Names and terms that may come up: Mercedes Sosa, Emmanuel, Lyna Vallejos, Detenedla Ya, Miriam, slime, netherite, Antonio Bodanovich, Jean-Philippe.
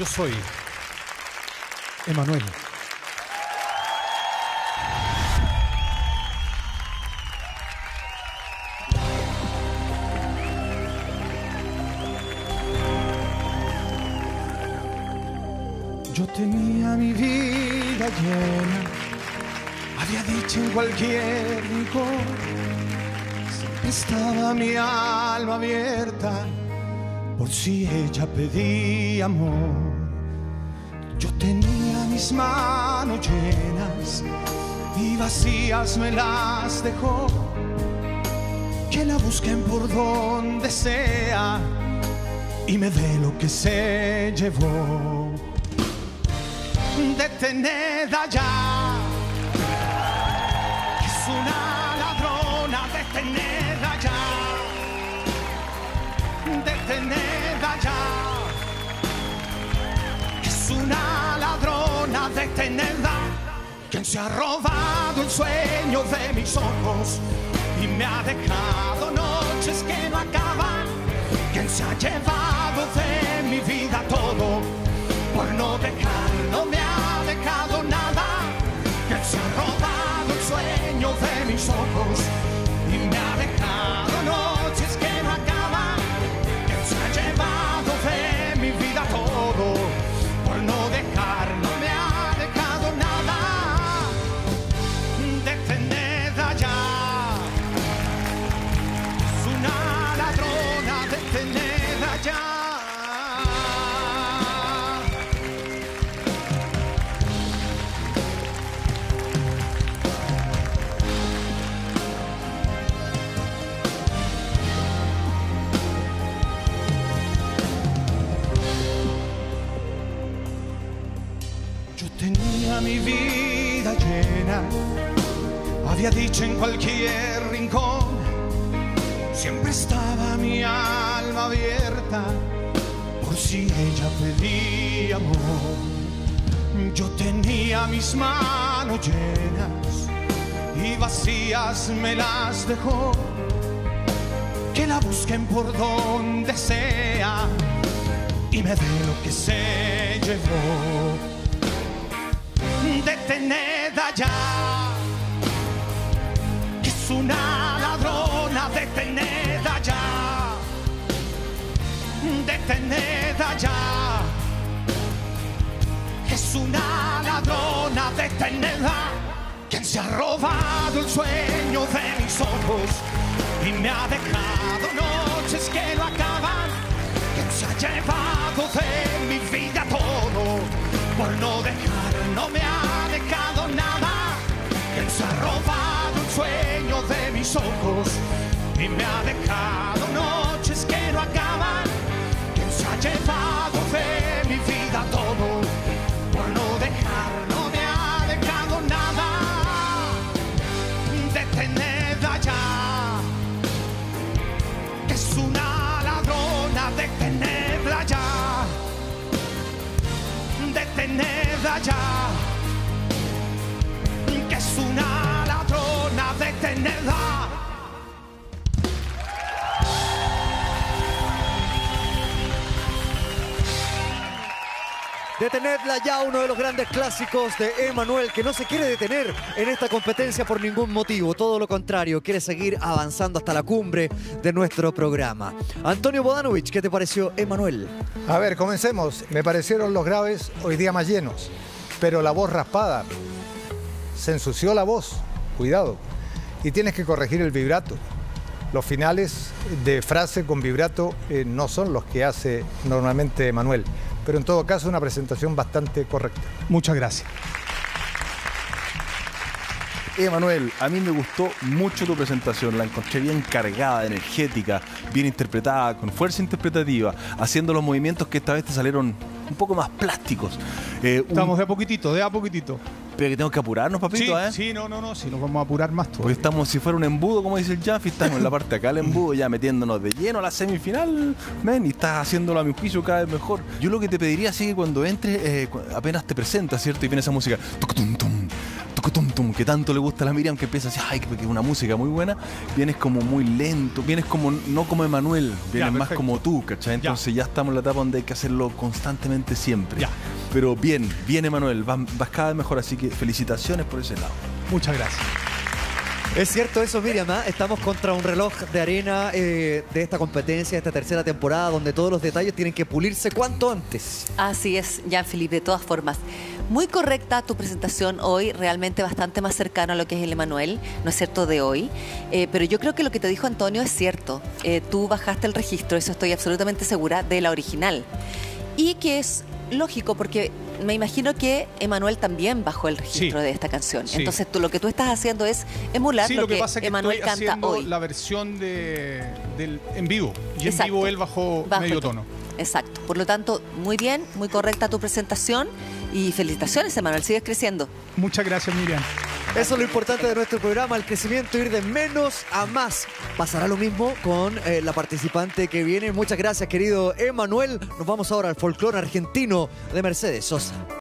Yo soy Emmanuel. Yo tenía mi vida llena, había dicho en cualquier rincón, siempre estaba mi alma abierta, por si ella pedía amor. Yo tenía mis manos llenas y vacías me las dejó, que la busquen por donde sea y me dé lo que se llevó. Detenedla ya, que es una ladrona, detenedla ya, detenedla ya, que es una ladrona, detenedla. Quien se ha robado el sueño de mis ojos y me ha dejado noches que no acaban, quien se ha llevado de mi vida todo por no dejar, no me ha dejado nada, que se ha robado el sueño de mis ojos y me ha dejado noches que no acaban, que se ha llevado de mi vida todo por no dejar, no me ha dejado nada. Detenedla ya, es una ladrona, detenedla ya. Tenía mi vida llena, había dicho en cualquier rincón, siempre estaba mi alma abierta, por si ella pedía amor. Yo tenía mis manos llenas y vacías me las dejó, que la busquen por donde sea y me dé lo que se llevó. Detenedla ya, que es una ladrona, detenedla ya, detenedla ya, que es una ladrona, detenedla. Quien se ha robado el sueño de mis ojos y me ha dejado noches que no acaban, quien se ha llevado de mi vida todo por no dejar, no me ha dejado nada, quien se ha robado el sueño de mis ojos y me ha dejado noches que no acaban, quien se ha llevado de mi vida todo por no dejar, no me ha dejado nada. Detenedla ya, que es una ladrona, detenedla ya, detenedla ya, que es una ladrona, detenedla. Detenedla ya, uno de los grandes clásicos de Emmanuel, que no se quiere detener en esta competencia por ningún motivo. Todo lo contrario, quiere seguir avanzando hasta la cumbre de nuestro programa. Antonio Bodanovich, ¿qué te pareció Emmanuel? A ver, comencemos. Me parecieron los graves hoy día más llenos, pero la voz raspada. Se ensució la voz, cuidado. Y tienes que corregir el vibrato. Los finales de frase con vibrato no son los que hace normalmente Emmanuel. Pero en todo caso, una presentación bastante correcta. Muchas gracias. Emmanuel, a mí me gustó mucho tu presentación. La encontré bien cargada, energética, bien interpretada, con fuerza interpretativa, haciendo los movimientos que esta vez te salieron un poco más plásticos. Estamos de a poquitito, de a poquitito. Pero que tengo que apurarnos, papito, sí, ¿eh? Sí, no, si nos vamos a apurar más todavía. Porque estamos, si fuera un embudo, como dice el Jaffi, estamos en la parte de acá del embudo, ya metiéndonos de lleno a la semifinal, men, y estás haciéndolo a mi juicio cada vez mejor. Yo lo que te pediría, sí, que cuando entres, apenas te presentas, ¿cierto? Y viene esa música, tum, tum, tum, tucutum, que tanto le gusta a la Miriam, que empieza así, ay, que es una música muy buena, vienes como muy lento, vienes como, no como Emmanuel, vienes ya, más como tú, ¿cachai? Entonces ya estamos en la etapa donde hay que hacerlo constantemente siempre. Ya. Pero bien, bien Emmanuel, vas cada vez mejor, así que felicitaciones por ese lado. Muchas gracias. Es cierto eso, Miriam, ¿eh? Estamos contra un reloj de arena de esta competencia, de esta tercera temporada, donde todos los detalles tienen que pulirse cuanto antes. Así es, Jean-Philippe, de todas formas. Muy correcta tu presentación hoy, realmente bastante más cercano a lo que es el Emmanuel, ¿no es cierto?, de hoy. Pero yo creo que lo que te dijo Antonio es cierto. Tú bajaste el registro, eso estoy absolutamente segura, de la original. Y que es lógico, porque me imagino que Emmanuel también bajó el registro de esta canción. Entonces tú, lo que tú estás haciendo es emular lo que Emmanuel canta hoy. Sí, lo que pasa es que estoy haciendo la versión del en vivo. Y exacto, en vivo él bajó medio tono. Exacto. Por lo tanto, muy bien, muy correcta tu presentación. Y felicitaciones, Emmanuel. Sigues creciendo. Muchas gracias, Miriam. Eso es lo importante de nuestro programa, el crecimiento, ir de menos a más. Pasará lo mismo con la participante que viene. Muchas gracias, querido Emmanuel. Nos vamos ahora al folclore argentino de Mercedes Sosa.